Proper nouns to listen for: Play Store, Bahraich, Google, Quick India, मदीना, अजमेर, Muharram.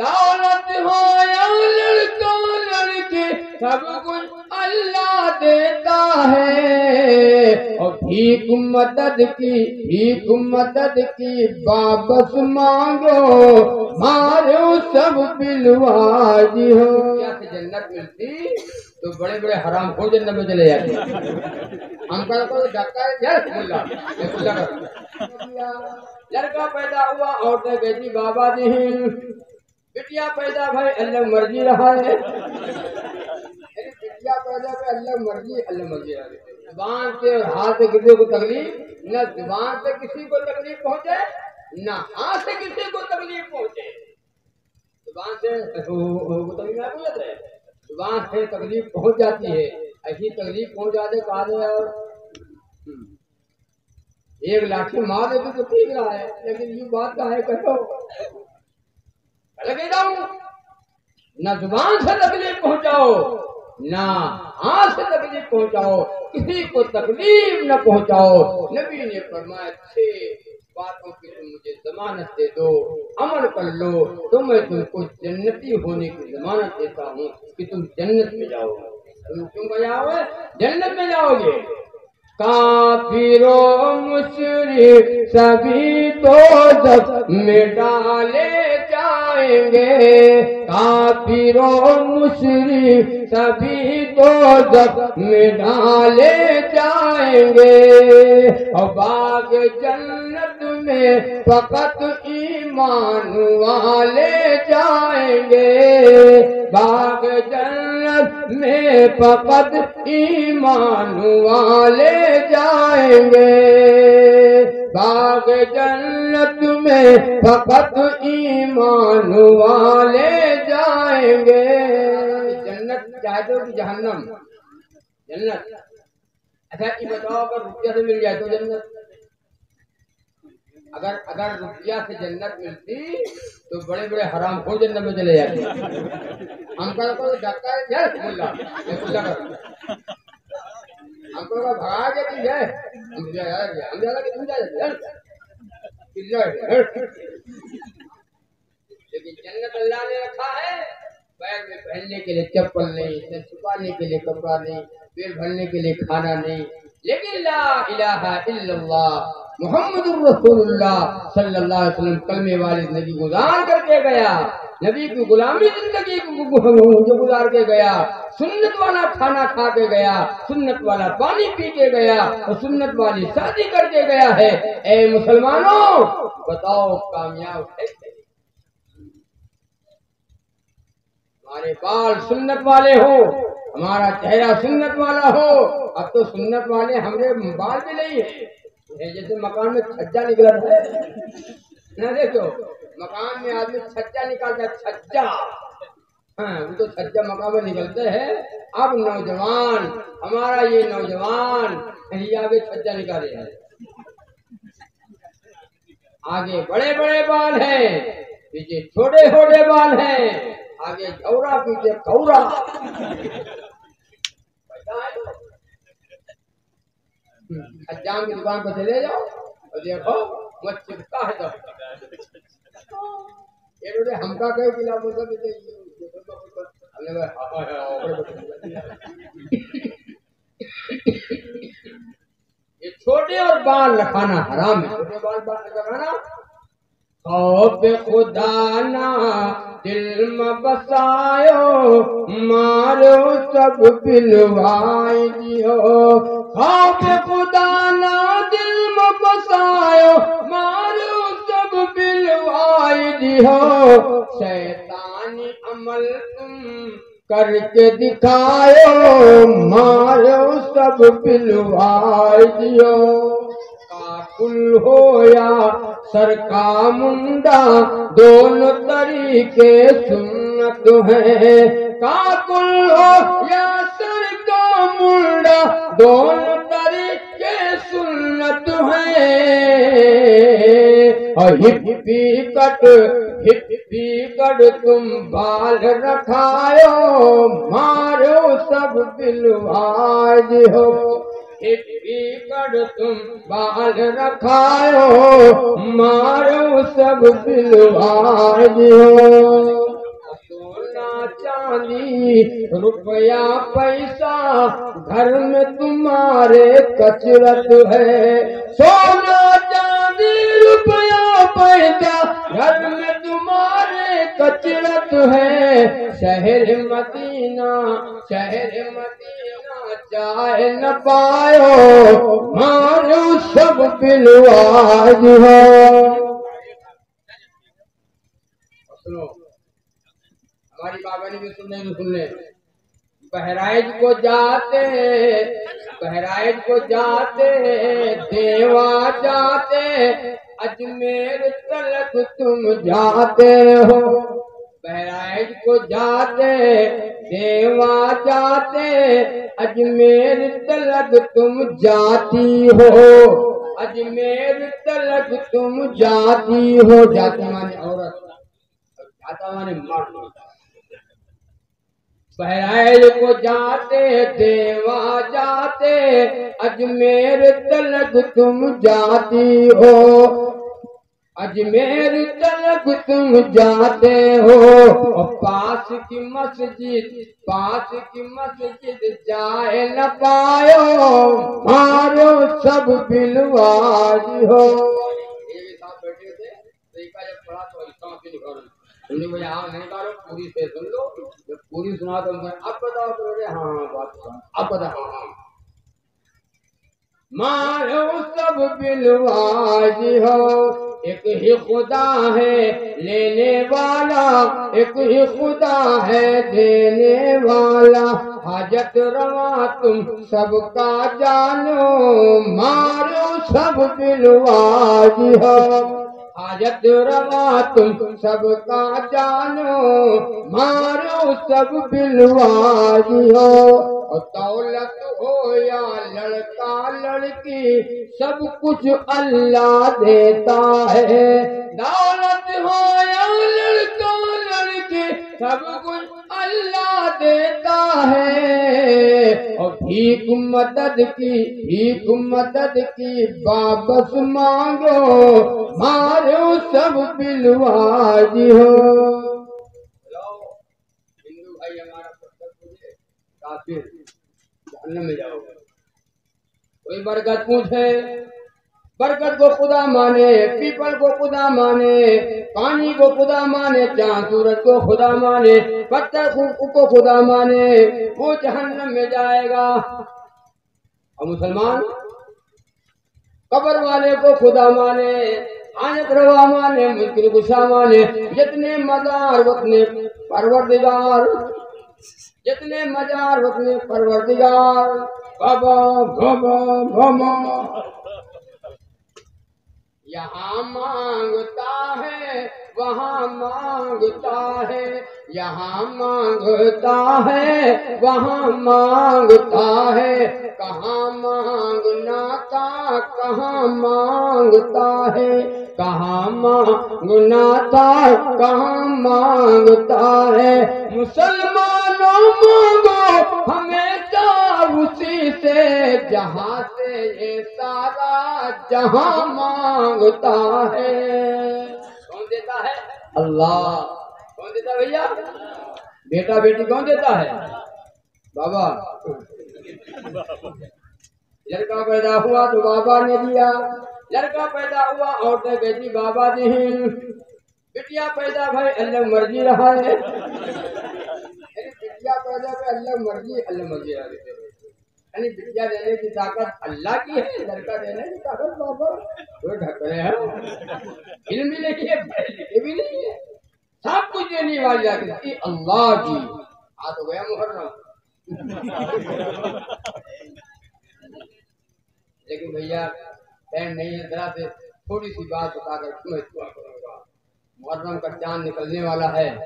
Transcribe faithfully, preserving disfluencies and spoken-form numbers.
दौलत हो या लड़का लड़की सब कुछ अल्लाह देता है। और भीख मदद की भीख मदद की वापस मांगो मारो सब बिलवाजी हो। जन्नत मिलती तो बड़े बड़े हराम हो जन्नत में चले जाते हैं। लड़का पैदा हुआ औरतें बेटी बाबा जी हैं, बिटिया पैदा भाई अल्लाह मर्जी रहा है। बिटिया पैदा भाई अल्लाह मर्जी अल्लाह मर्जी रहा है। जुबान से और हाथ से किसी को तकलीफ न, जुबान से किसी को तकलीफ पहुंचे ना, हाथ से किसी को तकलीफ पहुंचे। जुबान से तकलीफ है, जुबान से तकलीफ पहुंच जाती है। ऐसी तकलीफ पहुंच जाते काले और एक लाठी मार देती तो ठीक रहा है, लेकिन ये बात का है कहो लगे जाऊ ना। जुबान से तकलीफ पहुंचाओ ना हाथ से तकलीफ पहुंचाओ, किसी को तकलीफ न पहुंचाओ। नबी ने फरमाया छह बातों की तुम मुझे जमानत दे दो, अमल कर लो तो मैं तुमको जन्नती होने की जमानत देता हूँ कि तुम जन्नत में जाओगे। तुम क्यों जाओगे? जन्नत में जाओगे। काफिरो मुशरिक सभी तो जब में डाले जाएंगे, काफिरो मुशरिक सभी तो जब में डाले जाएंगे। और बाग जन्नत में फकत ईमान वाले जाएंगे, बाग जन्नत में फकत ईमान वाले जाएंगे, बाग जन्नत में फकत ईमान वाले जाएंगे। जन्नत चाहे तो जहन्नम जन्नत अच्छा ये बताओ, अगर रुपया से मिल जाए तो जन्नत? अगर अगर रुपया से जन्नत मिलती तो बड़े बड़े हराम हो जन्नत में चले जाते हमको को धक्का है हमको का भगा के तुम जाए हम जाएगा कि तुम जाए। लेकिन जन्नत अल्लाह ने रखा है बैग में पहनने के लिए चप्पल नहीं, सर छुपाने के लिए कपड़ा नहीं, पेट भरने के लिए खाना नहीं। लेकिन ला इलाहा इल्लल्लाह मुहम्मदुर रसूलुल्लाह सल्लल्लाहु अलैहि वसल्लम कलमे वाले नबी गुजार करके गया, नबी की गुलामी जिंदगी को गुजार के गया, सुन्नत वाला खाना खा के गया, सुन्नत वाला पानी पी के गया और सुन्नत वाली शादी करके गया है। ए मुसलमानों बताओ कामयाब है? हमारे बाल सुन्नत वाले हो, हमारा चेहरा सुन्नत वाला हो। अब तो सुन्नत वाले हमारे बाल भी नहीं है, जैसे मकान में छज्जा निकला था ना, देखो मकान में आदमी छज्जा निकालता है छज्जा, हाँ वो तो छज्जा मकान में निकलते हैं। अब नौजवान हमारा ये नौजवान यही आगे छज्जा निकाले हैं, आगे बड़े बड़े बाल हैं, पीछे छोटे छोटे बाल हैं, आगे झौरा पीछे कौरा। हजाम की दुकान पर चले जाओ और देखो मत चिपका है ये हमका कहे कि ये छोटे और बाल रखाना हराम है। छोटे बाल बाल रखाना खौफ खुदा ना दिल में बसायो मारो सब पिलवाई हो। खौफ खुदा ना दिल में बसायो मारो सब पिलवाई हो। शैतानी अमल तुम करके दिखायो मारो सब पिलवाई हो। कुल हो या सर का मुंडा दोनों तरीके सुन्नत है, का कुल हो या सर का मुंडा दोनों तरीके सुन्नत है। और हिप्पी कट हिप्पी कट तुम बाल रखायो मारो सब बिलवाज हो। एकड़ तुम बाल रखायो मारो सब दिलवाजियो। सोना चांदी रुपया पैसा घर में तुम्हारे कचरत है। सोना चांदी रुपया पैसा घर में तुम्हारे कचरत है। शहर मदीना शहर मदीना चाहे न पायो मानो सब बिलवाज हो। हमारी बाबानी भी सुनने में सुनने बहराइच को जाते बहराइच को जाते देवा जाते अजमेर तलक तुम जाते हो। बहराइच को जाते देवा जाते अजमेर तलक तुम जाती हो। अजमेर तलक तुम जाती हो। जाती माने औरत जाता माने मर्द। बहराइच को जाते देवा जाते अजमेर तलक तुम जाती हो। अजमेर तलक तुम जाते हो। पास की मस्जिद पास की मस्जिद जाए न पायो मारो सब बिलवाज हो। बैठे थे जब पढ़ा तो तुमने मुझे हाँ नहीं कहा पूरी से सुन लो। जब पूरी सुना तो अब बताओ तो बोले हाँ बात अब बताओ हाँ मारो सब बिलवाज हो। एक ही खुदा है लेने वाला एक ही खुदा है देने वाला। हाजत रवा तुम सबका जानो मारो सब बिलवाज हो। हाजत रवा तुम सबका जानो मारो सब बिलवाज हो। दौलत हो या लड़का लड़की सब कुछ अल्लाह देता है। दौलत हो या लड़का लड़की सब कुछ अल्लाह देता है। और भीख मदद की भीख मदद की वापस मांगो मारो सब बिलवाज हो। हिंदू भाई हमारा काफिर जहन्नम में जाओगे। कोई बरकत पूछे बरकत को खुदा माने पीपल को खुदा माने पानी को खुदा माने चांद सूरज को खुदा माने पत्थर को खुदा माने वो जहन्नम में जाएगा। और मुसलमान कब्र वाले को खुदा माने आनत रवा माने मुश्किल गुस्सा माने जितने मजार उतने परवरदिगार जितने मजार उतने परवरदिगार। बाबा बाबा बाबा यहाँ मांगता है वहाँ मांगता है। यहाँ मांगता है वहाँ मांगता है। कहाँ मांगना था कहाँ मांगता है। कहाँ मांगना था कहाँ मांगता है। मुसलमानों मांगो हमेशा उसी से जहाँ से ये सारा जहाँ मांगता है। कौन देता है? अल्लाह। कौन देता है भैया? बेटा बेटी कौन देता है? बाबा। लड़का पैदा हुआ तो बाबा ने दिया। लड़का पैदा हुआ औरतें बेटी बाबा ने ही। बिटिया पैदा भाई अल्लाह मर्जी रहा है। बिटिया पैदा भाई अल्लाह मर्जी अल्लाह मर्जी रहा है। यानी बिटिया देने की ताकत अल्लाह की है लड़का देने की ताकत बाबा वो ढक रहे हैं। इल्मी नहीं है भी नहीं है सब कुछ देने वाली की अल्लाह की। आ तो गया मुहर्रम। लेकिन भैया पैन नहीं है जरा से थोड़ी सी बात बताकर क्यों मुहर्रम का चांद निकलने वाला है।